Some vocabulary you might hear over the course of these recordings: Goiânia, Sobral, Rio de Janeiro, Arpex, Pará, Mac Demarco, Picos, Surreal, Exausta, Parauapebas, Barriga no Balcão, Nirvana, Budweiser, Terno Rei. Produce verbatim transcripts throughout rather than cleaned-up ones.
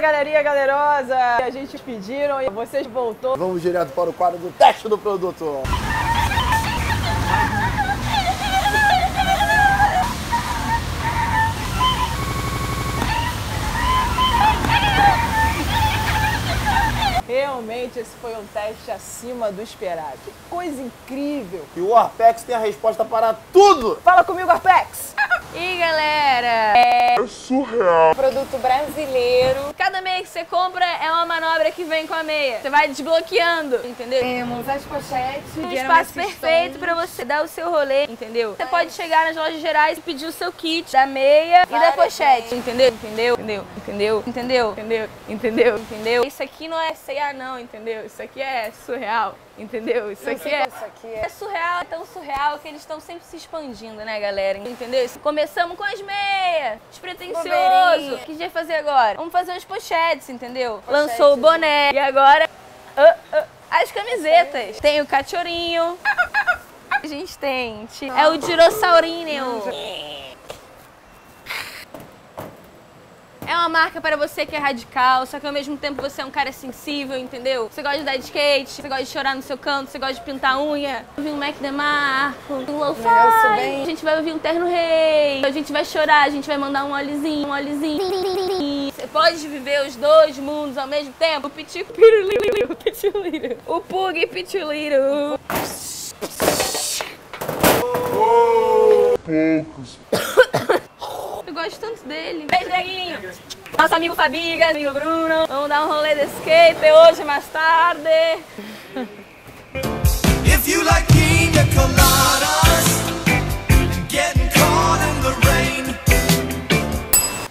galerinha galerosa! A gente pediram e vocês voltou. Vamos direto para o quadro do teste do produto. Realmente esse foi um teste acima do esperado. Que coisa incrível! E o Arpex tem a resposta para tudo! Fala comigo, Arpex! E galera, é... é surreal! Produto brasileiro. Cada meia que você compra é uma manobra que vem com a meia. Você vai desbloqueando, entendeu? Temos as pochetes. Um espaço perfeito pra você dar o seu rolê, entendeu? Você pode chegar nas lojas gerais e pedir o seu kit da meia e da pochete, entendeu? Entendeu? Entendeu? Entendeu? Entendeu? Entendeu? Entendeu? Entendeu? Isso aqui não é sei Ah, não, entendeu? Isso aqui é surreal, entendeu? Isso aqui é... Isso aqui é... é surreal, é tão surreal que eles estão sempre se expandindo, né, galera? Entendeu? Começamos com as meias, despretensioso. O que a gente vai fazer agora? Vamos fazer umas pochetes, entendeu? Pochete. Lançou o boné e agora uh, uh, as camisetas. Sim. Tem o cachorrinho, a gente tem... É o dinossaurinho. É uma marca para você que é radical, só que ao mesmo tempo você é um cara sensível, entendeu? Você gosta de dar de skate, você gosta de chorar no seu canto, você gosta de pintar unha. Eu vi um Mac Demarco, um lo-fi, a gente vai ouvir um Terno Rei, a gente vai chorar, a gente vai mandar um olhezinho, um olhezinho. Você pode viver os dois mundos ao mesmo tempo. O pitico piruliro, pitiliro, o pug pitiliro. Poucos. Eu gosto tanto dele. Beijo, Greginho! Nosso amigo Fabiga, amigo Bruno. Vamos dar um rolê de skater hoje, mais tarde. If you like pina coladas and getting caught in the rain.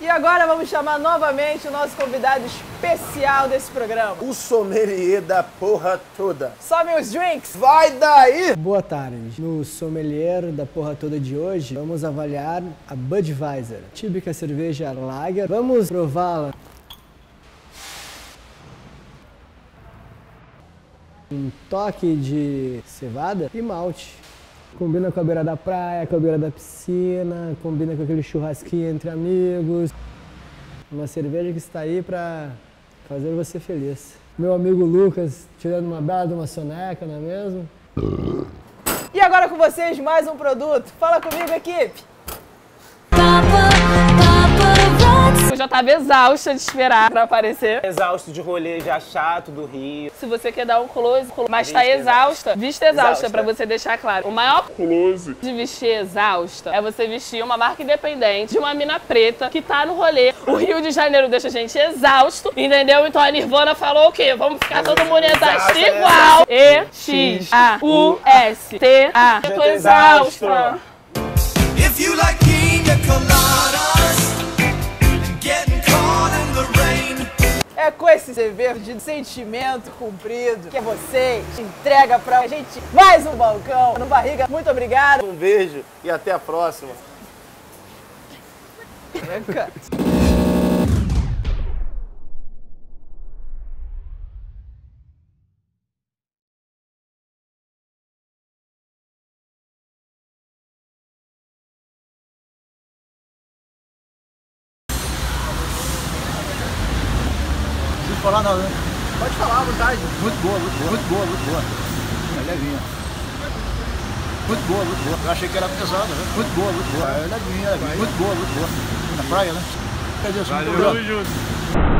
E agora vamos chamar novamente o nosso convidado especial desse programa. O sommelier da porra toda. Some os drinks! Vai daí! Boa tarde. No sommelier da porra toda de hoje, vamos avaliar a Budweiser, típica cerveja lager. Vamos prová-la. Um toque de cevada e malte. Combina com a beira da praia, com a beira da piscina, combina com aquele churrasquinho entre amigos. Uma cerveja que está aí para fazer você feliz. Meu amigo Lucas tirando uma bela de uma soneca, não é mesmo? E agora com vocês mais um produto. Fala comigo, equipe! Eu já tava exausta de esperar pra aparecer. Exausto de rolê já chato do Rio. Se você quer dar um close, close. Mas tá exausta, vista exausta, exausta, pra você deixar claro. O maior close de vestir exausta é você vestir uma marca independente de uma mina preta que tá no rolê. O Rio de Janeiro deixa a gente exausto, entendeu? Então a Nirvana falou o quê? Vamos ficar todo mundo exausto igual. E X A U S T A. Eu tô exausta. If you like pina coladas. É com esse dever de sentimento cumprido que é vocês entrega pra gente mais um balcão no Barriga. Muito obrigado. Um beijo e até a próxima. Falar não, né? Pode falar à vontade. Muito boa, muito boa, muito boa, muito boa. É levinha. Muito boa, muito boa. Eu achei que era pesada, né? Muito boa, muito boa. É levinha, levinha. Muito boa, muito boa. Na praia, né? Cadê o seu? Valeu, junto.